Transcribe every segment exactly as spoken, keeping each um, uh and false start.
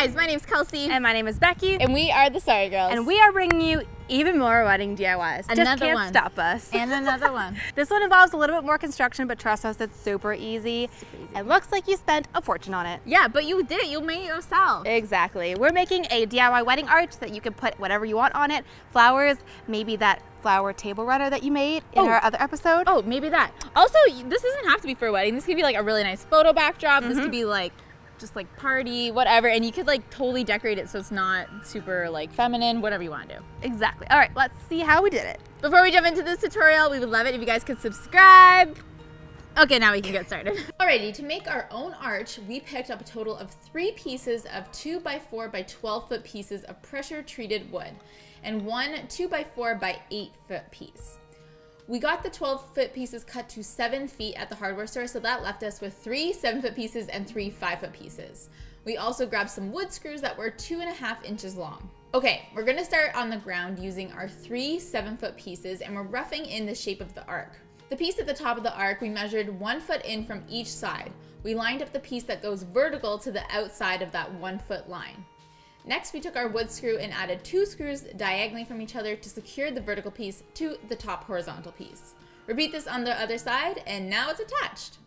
guys, my name's Kelsey. And my name is Becky. And we are the Sorry Girls. And we are bringing you even more wedding D I Ys. Another Just can't one. stop us. And another one. This one involves a little bit more construction, but trust us, it's super easy. Super easy. It looks like you spent a fortune on it. Yeah, but you did it. You made it yourself. Exactly. We're making a D I Y wedding arch that you can put whatever you want on it. Flowers, maybe that flower table runner that you made in oh. our other episode. Oh, maybe that. Also, this doesn't have to be for a wedding. This could be like a really nice photo backdrop. Mm-hmm. This could be like just like party, whatever, and you could like totally decorate it so it's not super like feminine, whatever you want to do. Exactly. All right, let's see how we did it. Before we jump into this tutorial, we would love it if you guys could subscribe. Okay, now we can get started. Alrighty, to make our own arch, we picked up a total of three pieces of two by four by twelve foot pieces of pressure treated wood and one two by four by eight foot piece. We got the twelve foot pieces cut to seven feet at the hardware store, so that left us with three seven foot pieces and three five foot pieces. We also grabbed some wood screws that were two and a half inches long. Okay, we're gonna start on the ground using our three seven foot pieces, and we're roughing in the shape of the arc. The piece at the top of the arc, we measured one foot in from each side. We lined up the piece that goes vertical to the outside of that one foot line. Next, we took our wood screw and added two screws diagonally from each other to secure the vertical piece to the top horizontal piece. Repeat this on the other side, and now it's attached.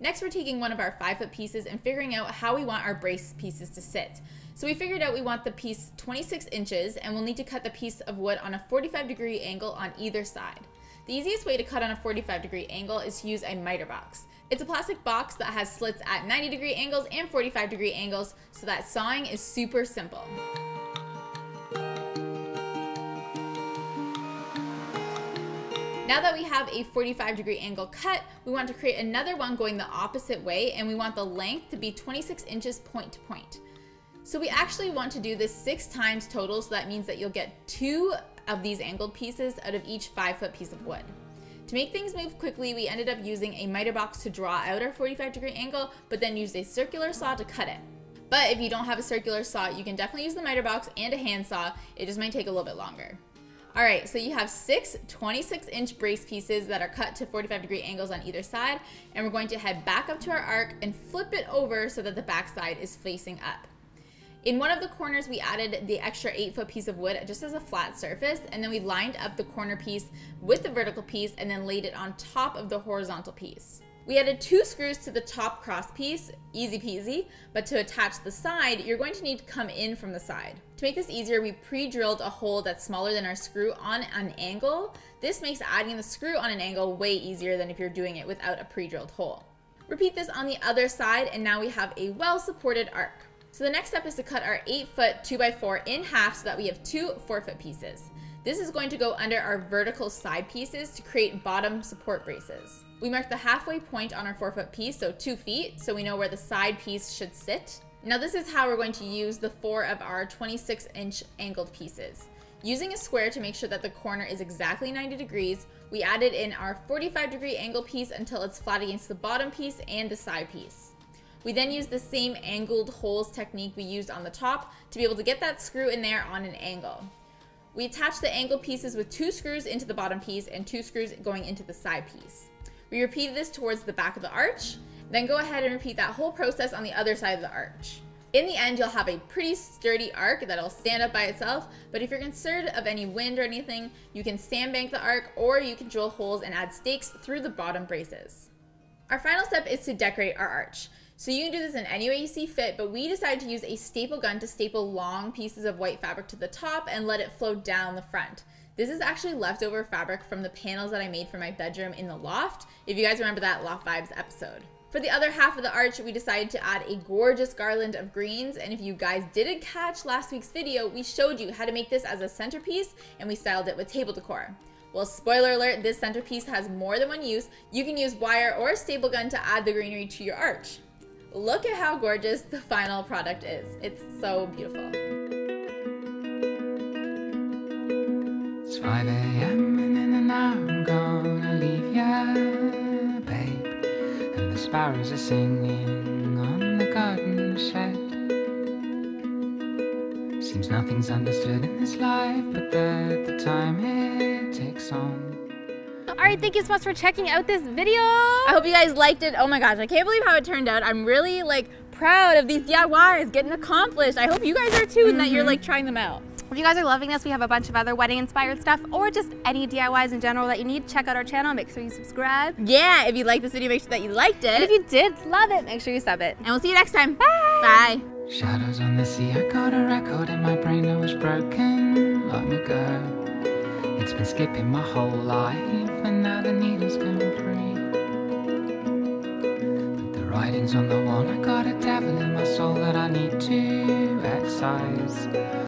Next, we're taking one of our five foot pieces and figuring out how we want our brace pieces to sit. So we figured out we want the piece twenty-six inches, and we'll need to cut the piece of wood on a forty-five degree angle on either side. The easiest way to cut on a forty-five degree angle is to use a miter box. It's a plastic box that has slits at ninety degree angles and forty-five degree angles, so that sawing is super simple. Now that we have a forty-five degree angle cut, we want to create another one going the opposite way, and we want the length to be twenty-six inches point to point. So we actually want to do this six times total, so that means that you'll get two of these angled pieces out of each five foot piece of wood. To make things move quickly, we ended up using a miter box to draw out our forty-five degree angle, but then used a circular saw to cut it. But if you don't have a circular saw, you can definitely use the miter box and a hand saw. It just might take a little bit longer. All right, so you have six twenty-six inch brace pieces that are cut to forty-five degree angles on either side, and we're going to head back up to our arc and flip it over so that the back side is facing up. In one of the corners, we added the extra eight foot piece of wood just as a flat surface, and then we lined up the corner piece with the vertical piece and then laid it on top of the horizontal piece. We added two screws to the top cross piece, easy peasy, but to attach the side, you're going to need to come in from the side. To make this easier, we pre-drilled a hole that's smaller than our screw on an angle. This makes adding the screw on an angle way easier than if you're doing it without a pre-drilled hole. Repeat this on the other side, and now we have a well-supported arc. So the next step is to cut our eight foot two by four in half so that we have two four foot pieces. This is going to go under our vertical side pieces to create bottom support braces. We marked the halfway point on our four foot piece, so two feet, so we know where the side piece should sit. Now this is how we're going to use the four of our twenty-six inch angled pieces. Using a square to make sure that the corner is exactly ninety degrees, we added in our forty-five degree angle piece until it's flat against the bottom piece and the side piece. We then used the same angled holes technique we used on the top to be able to get that screw in there on an angle. We attached the angled pieces with two screws into the bottom piece and two screws going into the side piece. We repeated this towards the back of the arch, then go ahead and repeat that whole process on the other side of the arch. In the end, you'll have a pretty sturdy arc that'll stand up by itself, but if you're concerned of any wind or anything, you can sandbank the arc, or you can drill holes and add stakes through the bottom braces. Our final step is to decorate our arch. So you can do this in any way you see fit, but we decided to use a staple gun to staple long pieces of white fabric to the top and let it flow down the front. This is actually leftover fabric from the panels that I made for my bedroom in the loft, if you guys remember that Loft Vibes episode. For the other half of the arch, we decided to add a gorgeous garland of greens, and if you guys didn't catch last week's video, we showed you how to make this as a centerpiece, and we styled it with table decor. Well, spoiler alert, this centerpiece has more than one use. You can use wire or a staple gun to add the greenery to your arch. Look at how gorgeous the final product is. It's so beautiful. It's five A M and I'm gonna leave ya, babe. And the sparrows are singing on the garden shed. Seems nothing's understood in this life, but that the time it takes on. Alright, thank you so much for checking out this video. I hope you guys liked it. Oh my gosh, I can't believe how it turned out. I'm really like proud of these D I Ys getting accomplished. I hope you guys are too, mm-hmm. and that you're like trying them out. If you guys are loving this, we have a bunch of other wedding-inspired stuff or just any D I Ys in general that you need. Check out our channel. Make sure you subscribe. Yeah, if you like this video, make sure that you liked it. And if you did love it, make sure you sub it. And we'll see you next time. Bye. Bye. Shadows on the sea, I got a record in my brain that was broken long ago. It's been skipping my whole life, and now the needle's come free. But the writing's on the wall, I got a devil in my soul that I need to excise.